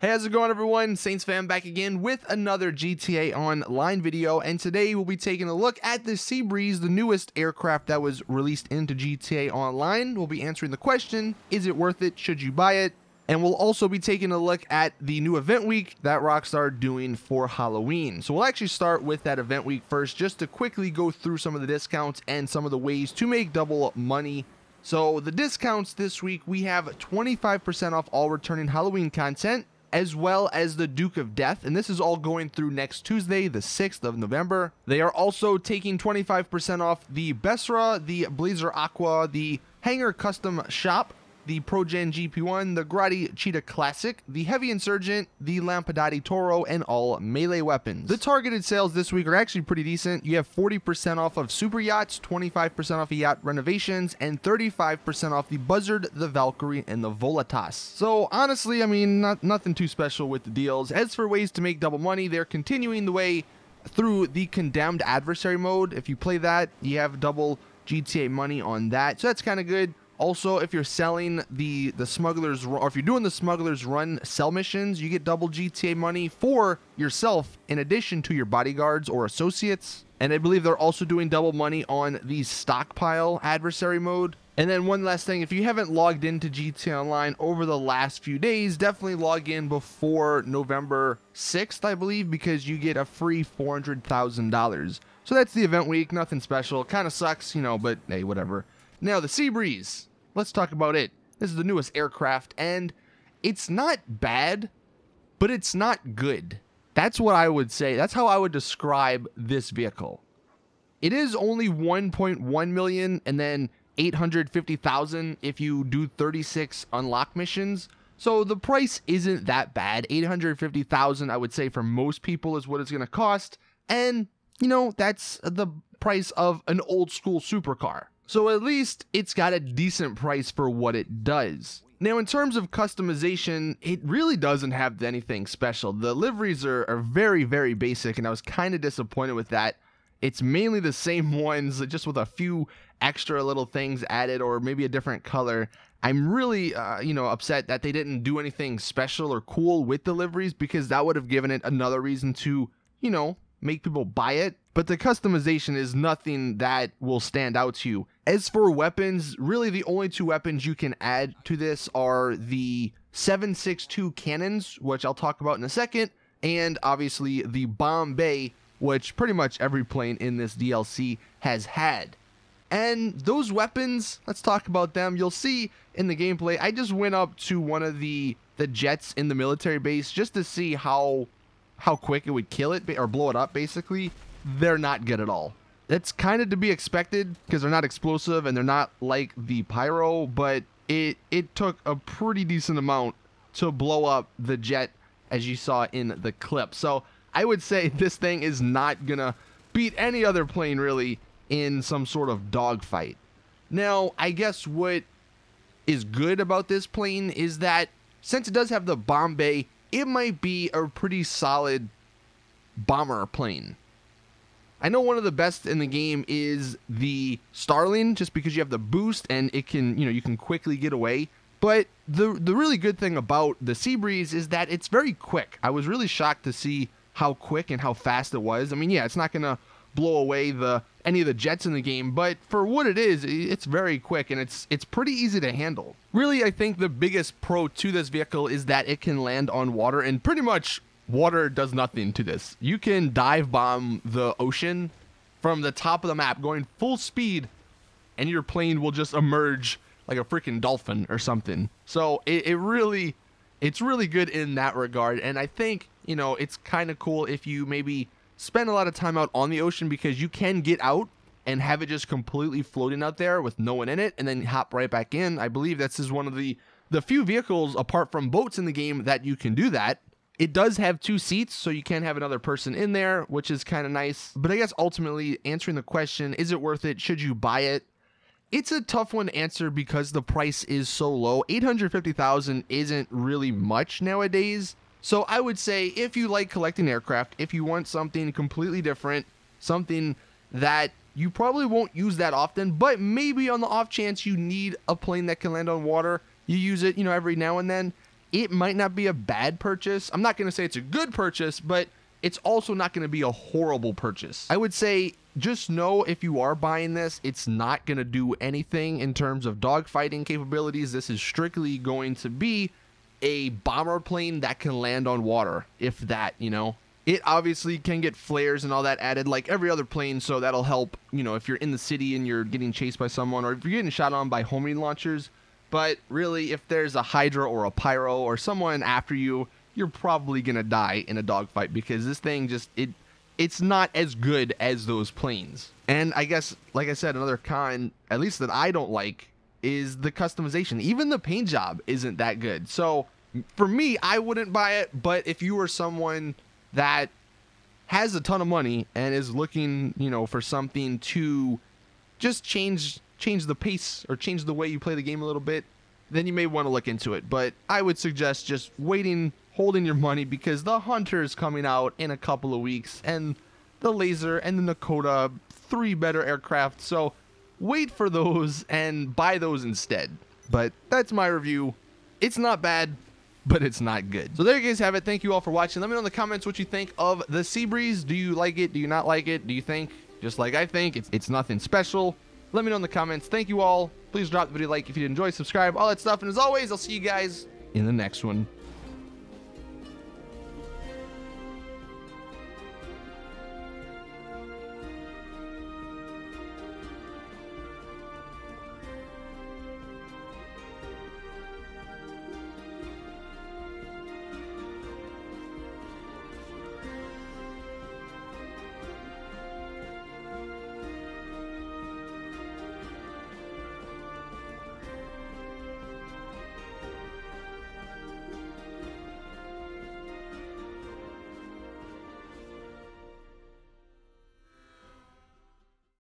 Hey, how's it going, everyone? Saintsfan back again with another GTA Online video, and today we'll be taking a look at the Seabreeze, the newest aircraft that was released into GTA Online. We'll be answering the question, is it worth it? Should you buy it? And we'll also be taking a look at the new event week that Rockstar are doing for Halloween. So we'll actually start with that event week first, just to quickly go through some of the discounts and some of the ways to make double money. So the discounts this week, we have 25% off all returning Halloween content, as well as the Duke of Death, and this is all going through next Tuesday, the 6th of November. They are also taking 25% off the Besra, the Blazer Aqua, the Hanger Custom Shop, the Progen GP1, the Grotti Cheetah Classic, the Heavy Insurgent, the Lampadati Toro, and all melee weapons. The targeted sales this week are actually pretty decent. You have 40% off of Super Yachts, 25% off of Yacht Renovations, and 35% off the Buzzard, the Valkyrie, and the Volatas. So honestly, I mean, nothing too special with the deals. As for ways to make double money, they're continuing the way through the Condemned Adversary mode. If you play that, you have double GTA money on that, so that's kind of good. Also, if you're selling the smugglers, or if you're doing the smugglers run sell missions, you get double GTA money for yourself in addition to your bodyguards or associates. And I believe they're also doing double money on the stockpile adversary mode. And then one last thing, if you haven't logged into GTA Online over the last few days, definitely log in before November 6th, I believe, because you get a free $400,000. So that's the event week, nothing special. Kind of sucks, you know, but hey, whatever. Now, the Seabreeze. Let's talk about it. This is the newest aircraft, and it's not bad, but it's not good. That's what I would say. That's how I would describe this vehicle. It is only 1.1 million and then 850,000 if you do 36 unlock missions. So the price isn't that bad. 850,000, I would say, for most people is what it's going to cost. And, you know, that's the price of an old school supercar. So at least it's got a decent price for what it does. Now, in terms of customization, it really doesn't have anything special. The liveries are very, very basic, and I was kind of disappointed with that. It's mainly the same ones, just with a few extra little things added or maybe a different color. I'm really, you know, upset that they didn't do anything special or cool with the liveries, because that would have given it another reason to, you know, make people buy it. But the customization is nothing that will stand out to you. As for weapons, really the only two weapons you can add to this are the 7.62 cannons, which I'll talk about in a second, and obviously the bomb bay, which pretty much every plane in this DLC has had. And those weapons, let's talk about them. You'll see in the gameplay, I just went up to one of the jets in the military base just to see how quick it would kill it or blow it up, basically. They're not good at all. That's kind of to be expected because they're not explosive and they're not like the Pyro, but it took a pretty decent amount to blow up the jet, as you saw in the clip. So I would say this thing is not gonna beat any other plane really in some sort of dogfight. Now, I guess what is good about this plane is that since it does have the bomb bay, it might be a pretty solid bomber plane. I know one of the best in the game is the Starling, just because you have the boost and it can, you know, you can quickly get away. But the really good thing about the Seabreeze is that it's very quick. I was really shocked to see how quick and how fast it was. I mean, yeah, it's not gonna blow away any of the jets in the game, but for what it is, it's very quick and it's pretty easy to handle. Really, I think the biggest pro to this vehicle is that it can land on water, and pretty much water does nothing to this. You can dive bomb the ocean from the top of the map going full speed, and your plane will just emerge like a freaking dolphin or something. So it's really good in that regard. And I think, you know, it's kind of cool if you maybe spend a lot of time out on the ocean, because you can get out and have it just completely floating out there with no one in it and then hop right back in. I believe this is one of the few vehicles apart from boats in the game that you can do that. It does have two seats, so you can have another person in there, which is kind of nice. But I guess ultimately answering the question, is it worth it? Should you buy it? It's a tough one to answer because the price is so low. 850,000 isn't really much nowadays. So I would say if you like collecting aircraft, if you want something completely different, something that you probably won't use that often, but maybe on the off chance you need a plane that can land on water, you use it, you know, every now and then. it might not be a bad purchase. I'm not going to say it's a good purchase, but it's also not going to be a horrible purchase. I would say just know if you are buying this, it's not going to do anything in terms of dogfighting capabilities. This is strictly going to be a bomber plane that can land on water, if that, you know. It obviously can get flares and all that added like every other plane, so that'll help, you know, if you're in the city and you're getting chased by someone or if you're getting shot on by homing launchers. But really, if there's a Hydra or a Pyro or someone after you, you're probably going to die in a dogfight because this thing just, it's not as good as those planes. And I guess, like I said, another con, at least that I don't like, is the customization. Even the paint job isn't that good. So for me, I wouldn't buy it, but if you were someone that has a ton of money and is looking, you know, for something to just change the pace or change the way you play the game a little bit, then you may want to look into it. But I would suggest just waiting, holding your money, because the Hunter is coming out in a couple of weeks, and the Laser and the Nakota, three better aircraft. So wait for those and buy those instead. But that's my review. It's not bad, but it's not good. So there you guys have it. Thank you all for watching. Let me know in the comments what you think of the Seabreeze. Do you like it? Do you not like it? Do you think, just like I think, it's nothing special? Let me know in the comments. Thank you all. Please drop the video a like if you enjoyed, subscribe, all that stuff. And as always, I'll see you guys in the next one.